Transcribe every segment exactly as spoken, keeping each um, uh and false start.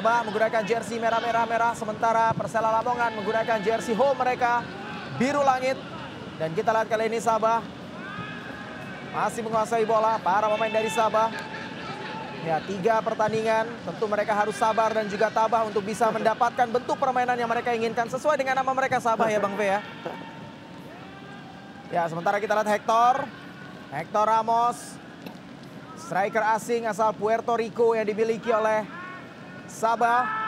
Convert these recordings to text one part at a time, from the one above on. Sabah menggunakan jersey merah-merah-merah, sementara Persela Lamongan menggunakan jersey home mereka, biru langit. Dan kita lihat kali ini Sabah masih menguasai bola, para pemain dari Sabah. Ya, tiga pertandingan, tentu mereka harus sabar dan juga tabah untuk bisa mendapatkan bentuk permainan yang mereka inginkan sesuai dengan nama mereka Sabah ya Bang V ya. Ya, sementara kita lihat Hector, Hector Ramos, striker asing asal Puerto Rico yang dimiliki oleh Sabah.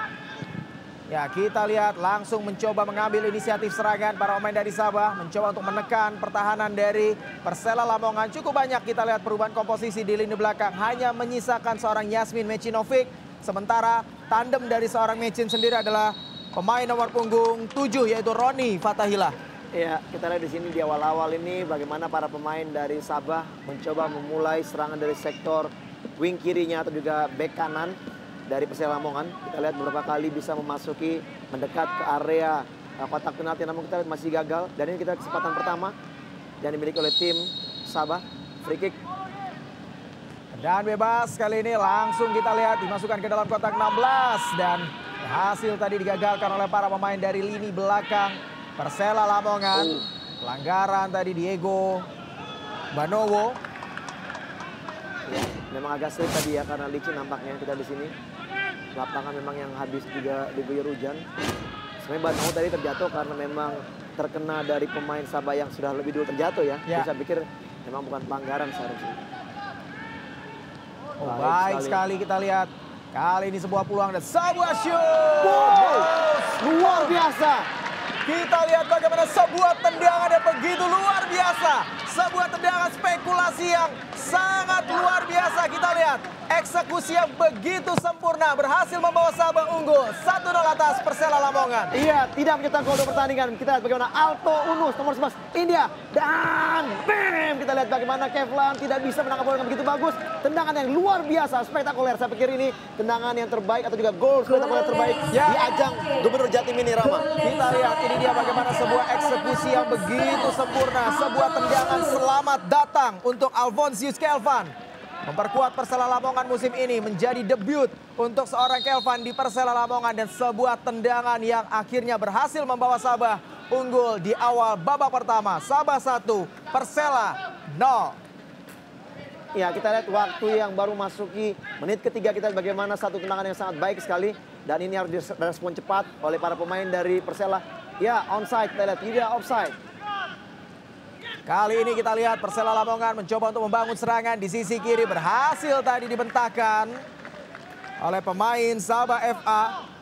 Ya, kita lihat langsung mencoba mengambil inisiatif serangan para pemain dari Sabah, mencoba untuk menekan pertahanan dari Persela Lamongan. Cukup banyak kita lihat perubahan komposisi di lini belakang, hanya menyisakan seorang Yasmin Mecinovic, sementara tandem dari seorang Mecin sendiri adalah pemain nomor punggung tujuh yaitu Roni Fatahila. Ya, kita lihat di sini di awal-awal ini bagaimana para pemain dari Sabah mencoba memulai serangan dari sektor wing kirinya atau juga bek kanan dari Persela Lamongan. Kita lihat beberapa kali bisa memasuki mendekat ke area kotak penalti, namun kita lihat masih gagal. Dan ini kita kesempatan pertama yang dimiliki oleh tim Sabah, free kick. Dan bebas kali ini langsung kita lihat dimasukkan ke dalam kotak enam belas dan hasil tadi digagalkan oleh para pemain dari lini belakang Persela Lamongan. Uh. Pelanggaran tadi Diego Banowo. Ya, memang agak sulit tadi ya karena licin nampaknya kita di sini. Lapangan memang yang habis juga diguyur hujan. Sebenarnya Banowo tadi terjatuh karena memang terkena dari pemain Sabah yang sudah lebih dulu terjatuh ya. ya. Saya pikir memang bukan pelanggaran seharusnya. Oh, baik, baik sekali. sekali kita lihat. Kali ini sebuah peluang dan sebuah shoot. Wow. Luar biasa. Kita lihat bagaimana sebuah tendangan yang begitu luar biasa. Sebuah tendangan spekulasi yang sangat luar biasa. Kita lihat eksekusi yang begitu sempurna. Berhasil membawa Sabah unggul satu nol atas Persela Lamongan. Iya, tidak mencetak gol pertandingan. Kita lihat bagaimana Alto Unus nomor sebelas India. Dan bam! Kita lihat bagaimana Kevlam tidak bisa menangkap bola yang begitu bagus. Tendangan yang luar biasa, spektakuler. Saya pikir ini tendangan yang terbaik atau juga gol spektakuler terbaik ya di ajang Gubernur Jatim Rama. Kita lihat ini dia bagaimana sebuah eksekusi yang begitu sempurna. Sebuah tendangan selamat datang untuk Alvonsius Kelvin. Memperkuat Persela Lamongan musim ini, menjadi debut untuk seorang Kelvin di Persela Lamongan. Dan sebuah tendangan yang akhirnya berhasil membawa Sabah unggul di awal babak pertama. Sabah satu, Persela nol. Ya, kita lihat waktu yang baru masuki menit ketiga, kita bagaimana satu tendangan yang sangat baik sekali. Dan ini harus direspon cepat oleh para pemain dari Persela. Ya, onside, kita lihat tidak offside. Kali ini kita lihat Persela Lamongan mencoba untuk membangun serangan di sisi kiri. Berhasil tadi dibentangkan oleh pemain Sabah F A.